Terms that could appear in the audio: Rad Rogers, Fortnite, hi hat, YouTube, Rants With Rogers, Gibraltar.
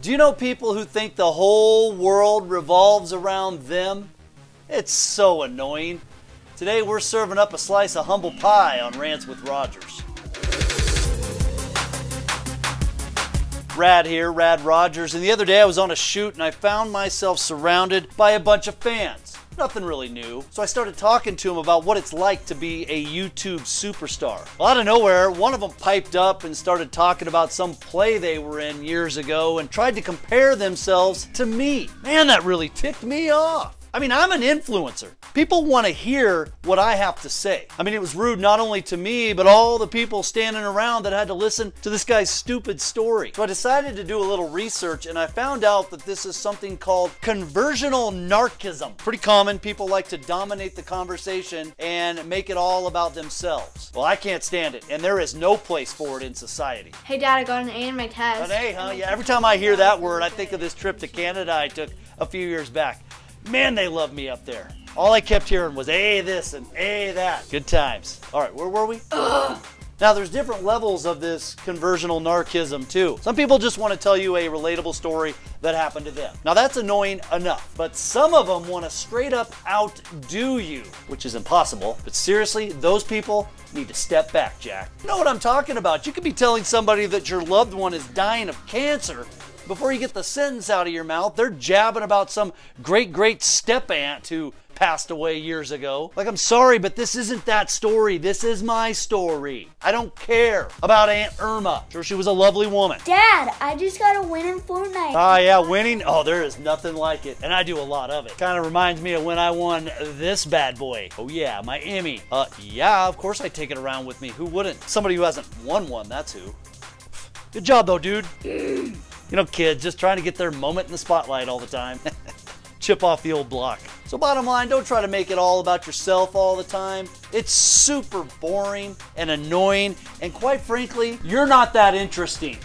Do you know people who think the whole world revolves around them? It's so annoying. Today we're serving up a slice of humble pie on Rants with Rogers. Rad here, Rad Rogers, and the other day I was on a shoot and I found myself surrounded by a bunch of fans. Nothing really new. So I started talking to him about what it's like to be a YouTube superstar. Well, out of nowhere, one of them piped up and started talking about some play they were in years ago and tried to compare themselves to me. Man, that really ticked me off. I mean, I'm an influencer. People want to hear what I have to say. I mean, it was rude not only to me, but all the people standing around that had to listen to this guy's stupid story. So I decided to do a little research, and I found out that this is something called conversational narcissism. Pretty common. People like to dominate the conversation and make it all about themselves. Well, I can't stand it, and there is no place for it in society. Hey, Dad, I got an A in my test. An A, huh? Yeah, every time I hear that word, I think of this trip to Canada I took a few years back. Man, they love me up there. All I kept hearing was, hey, this and hey, that. Good times. All right, where were we? Ugh. Now, there's different levels of this conversational narcissism, too. Some people just want to tell you a relatable story that happened to them. Now, that's annoying enough, but some of them want to straight up outdo you, which is impossible. But seriously, those people need to step back, Jack. You know what I'm talking about. You could be telling somebody that your loved one is dying of cancer. Before you get the sentence out of your mouth, they're jabbing about some great step aunt who passed away years ago. Like, I'm sorry, but this isn't that story. This is my story. I don't care about Aunt Irma. Sure, she was a lovely woman. Dad, I just got a win in Fortnite. Yeah, winning? Oh, there is nothing like it. And I do a lot of it. Kind of reminds me of when I won this bad boy. Oh, yeah, my Emmy. Yeah, of course I take it around with me. Who wouldn't? Somebody who hasn't won one, that's who. Good job, though, dude. You know, kids just trying to get their moment in the spotlight all the time. Chip off the old block. So bottom line, don't try to make it all about yourself all the time. It's super boring and annoying, and quite frankly, you're not that interesting.